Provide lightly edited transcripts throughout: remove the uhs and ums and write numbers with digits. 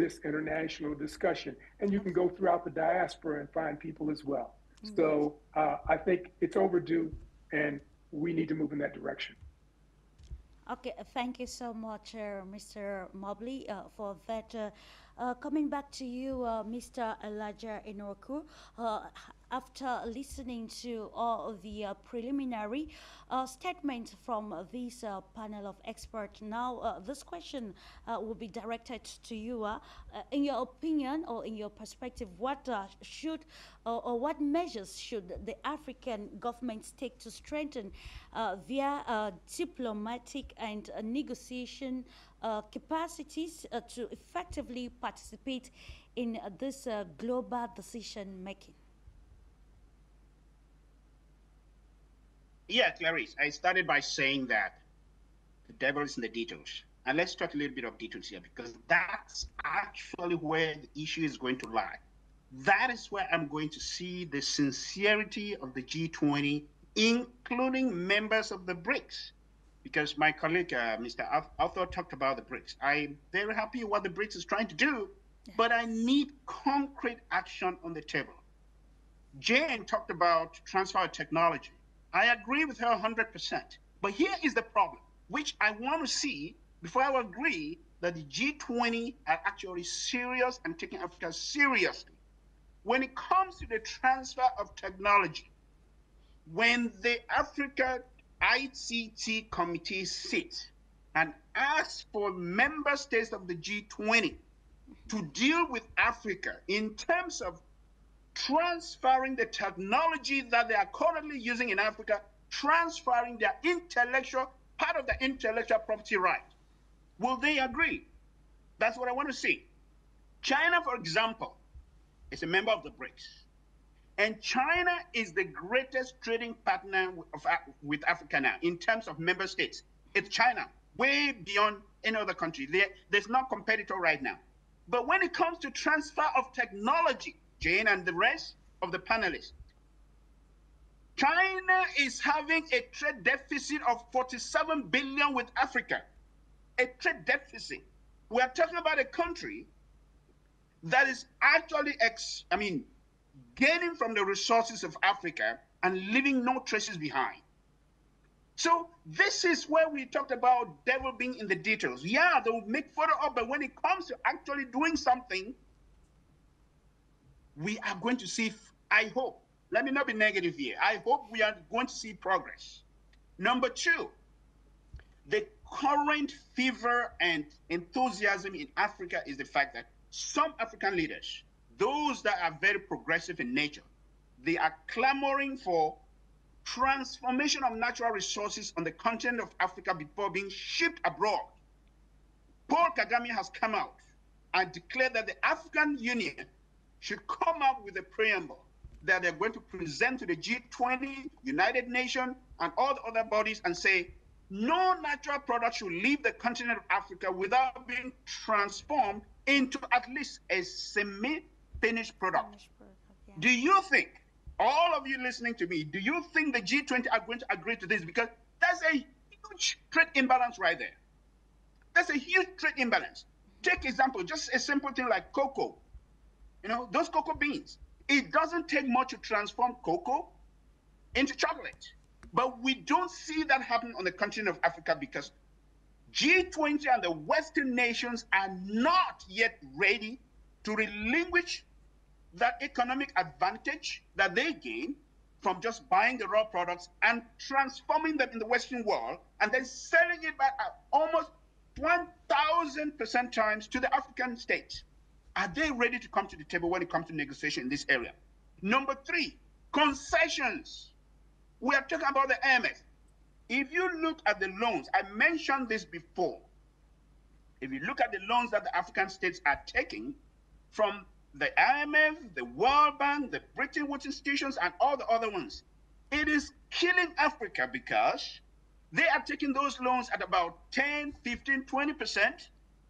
this international discussion. And you can go throughout the diaspora and find people as well. Mm-hmm. So I think it's overdue, and we need to move in that direction. Okay, thank you so much, Mr. Mobley, for that. Coming back to you, Mr. Elijah Enoku, after listening to all the preliminary statements from this panel of experts, now this question will be directed to you. In your opinion or in your perspective, what should or what measures should the African governments take to strengthen their diplomatic and negotiation capacities to effectively participate in this global decision making? Yeah, Clarice, I started by saying that the devil is in the details. And let's talk a little bit of details here, because that's actually where the issue is going to lie. That is where I'm going to see the sincerity of the G20, including members of the BRICS. Because my colleague, Mr. Arthur, talked about the BRICS. I'm very happy what the BRICS is trying to do, but I need concrete action on the table. Jane talked about transfer of technology. I agree with her 100%. But here is the problem, which I want to see before I agree that the G20 are actually serious and taking Africa seriously. When it comes to the transfer of technology, when the Africa ICT committee sits and asks for member states of the G20 to deal with Africa in terms of transferring the technology that they are currently using in Africa, transferring their intellectual, part of the intellectual property right. Will they agree? That's what I want to see. China, for example, is a member of the BRICS. And China is the greatest trading partner with Africa now in terms of member states. It's China, way beyond any other country. There's no competitor right now. But when it comes to transfer of technology, Jane and the rest of the panelists, China is having a trade deficit of $47 billion with Africa, a trade deficit. We are talking about a country that is actually, gaining from the resources of Africa and leaving no traces behind. So this is where we talked about devil being in the details. Yeah, they will make photo up, but when it comes to actually doing something, we are going to see, I hope, let me not be negative here, I hope we are going to see progress. Number two, the current fever and enthusiasm in Africa is the fact that some African leaders, those that are very progressive in nature, they are clamoring for transformation of natural resources on the continent of Africa before being shipped abroad. Paul Kagame has come out and declared that the African Union should come up with a preamble that they're going to present to the G20, United Nations, and all the other bodies and say, no natural product should leave the continent of Africa without being transformed into at least a semi-finished product. Yeah. Do you think, all of you listening to me, do you think the G20 are going to agree to this? Because that's a huge trade imbalance right there. That's a huge trade imbalance. Take example, just a simple thing like cocoa. You know, those cocoa beans, it doesn't take much to transform cocoa into chocolate. But we don't see that happen on the continent of Africa because G20 and the Western nations are not yet ready to relinquish that economic advantage that they gain from just buying the raw products and transforming them in the Western world and then selling it back at almost 1,000% times to the African states. Are they ready to come to the table when it comes to negotiation in this area? Number three, concessions. We are talking about the IMF. If you look at the loans, I mentioned this before. If you look at the loans that the African states are taking from the IMF, the World Bank, the Bretton Woods institutions, and all the other ones, it is killing Africa because they are taking those loans at about 10, 15, 20%.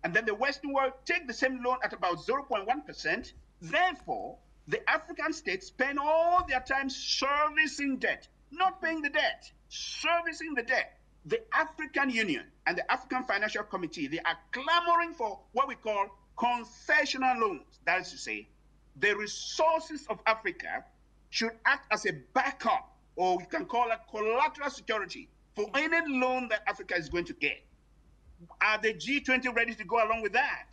And then the Western world take the same loan at about 0.1%. Therefore, the African states spend all their time servicing debt, not paying the debt, servicing the debt. The African Union and the African Financial Committee, they are clamoring for what we call concessional loans, that is to say, the resources of Africa should act as a backup, or we can call it collateral security, for any loan that Africa is going to get. Are the G20 ready to go along with that?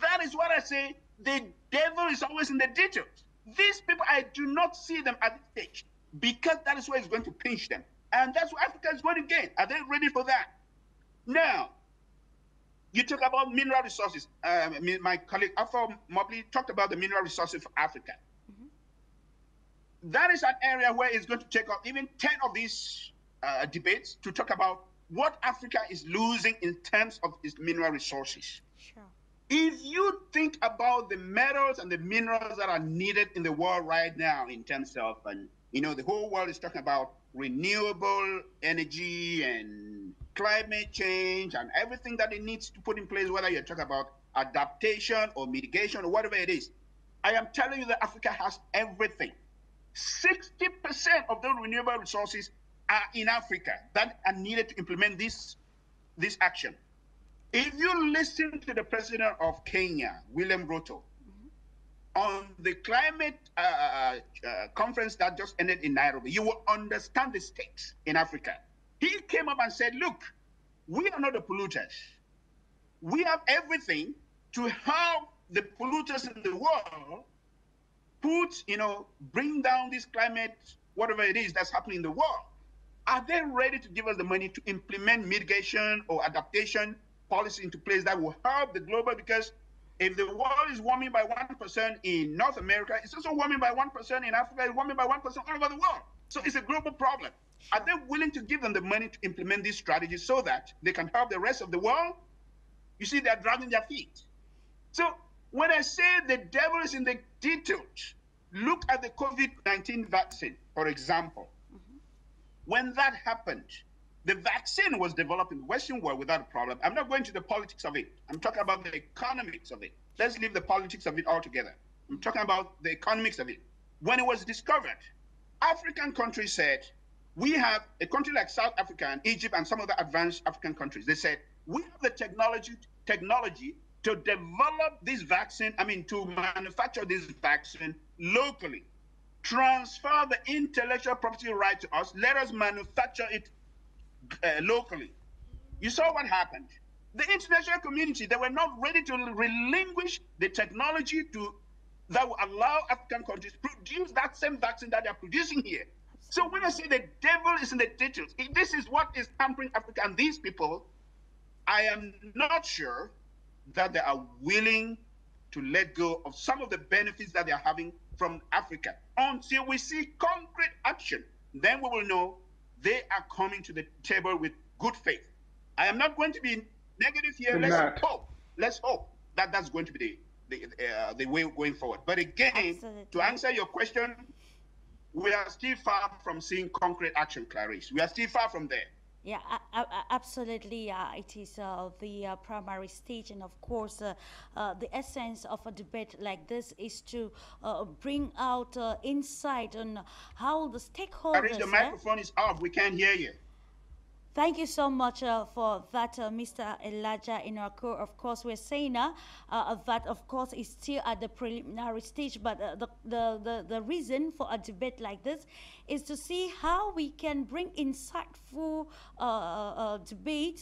That is what I say. The devil is always in the details. These people, I do not see them at this stage, because that is where it's going to pinch them. And that's what Africa is going to gain. Are they ready for that? Now, you talk about mineral resources. My colleague, Arthur Mobley, talked about the mineral resources for Africa. Mm-hmm. That is an area where it's going to take up even 10 of these debates to talk about what Africa is losing in terms of its mineral resources. Sure. If you think about the metals and the minerals that are needed in the world right now in terms of, and you know, the whole world is talking about renewable energy and climate change and everything that it needs to put in place, whether you're talking about adaptation or mitigation or whatever it is. I am telling you that Africa has everything. 60% of those renewable resources are in Africa that are needed to implement this action. If you listen to the president of Kenya, William Ruto, mm-hmm. on the climate conference that just ended in Nairobi, you will understand the stakes in Africa. He came up and said, look, we are not the polluters. We have everything to help the polluters in the world bring down this climate, whatever it is that's happening in the world. Are they ready to give us the money to implement mitigation or adaptation policy into place that will help the global? Because if the world is warming by 1% in North America, it's also warming by 1% in Africa, it's warming by 1% all over the world. So it's a global problem. Are they willing to give them the money to implement these strategies so that they can help the rest of the world? You see, they're dragging their feet. So when I say the devil is in the details, look at the COVID-19 vaccine, for example. Mm-hmm. When that happened, the vaccine was developed in the Western world without a problem. I'm not going to the politics of it. I'm talking about the economics of it. Let's leave the politics of it altogether. I'm talking about the economics of it. When it was discovered, African countries said, we have a country like South Africa and Egypt and some of the advanced African countries. They said, we have the technology to develop this vaccine, to manufacture this vaccine locally. Transfer the intellectual property right to us. Let us manufacture it locally. You saw what happened. The international community, they were not ready to relinquish the technology that will allow African countries to produce that same vaccine that they are producing here. So when I say the devil is in the details, if this is what is hampering Africa and these people, I am not sure that they are willing to let go of some of the benefits that they are having from Africa. Until we see concrete action, then we will know they are coming to the table with good faith. I am not going to be negative here. Let's hope that that's going to be the way going forward. But again, absolutely. To answer your question, we are still far from seeing concrete action, Clarice. We are still far from there. Yeah, absolutely. It is the primary stage, and of course, the essence of a debate like this is to bring out insight on how the stakeholders. Clarice, the microphone is off. We can't hear you. Thank you so much for that, Mr. Elijah Inarko. Of course, we're saying that, of course, is still at the preliminary stage, but the reason for a debate like this is to see how we can bring insightful debates.